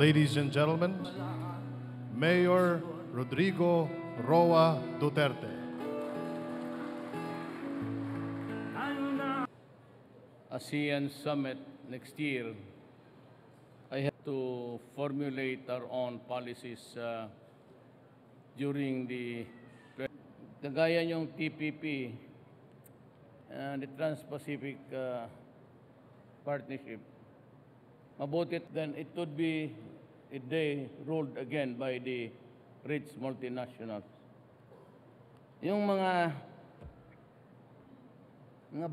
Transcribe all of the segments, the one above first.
Ladies and gentlemen, Mayor Rodrigo Roa Duterte. ASEAN Summit next year, I have to formulate our own policies during the... Kagaya niyong TPP and the Trans Pacific Partnership, mabuti then it would be a day ruled again by the rich multinationals. Yung mga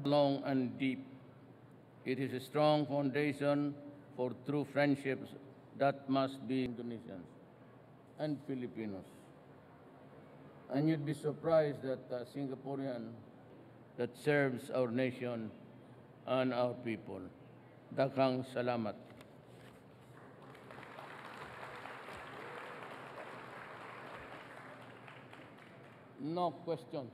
long and deep, it is a strong foundation for true friendships that must be Indonesians and Filipinos. And you'd be surprised that a Singaporean that serves our nation and our people. Daghang salamat. No questions.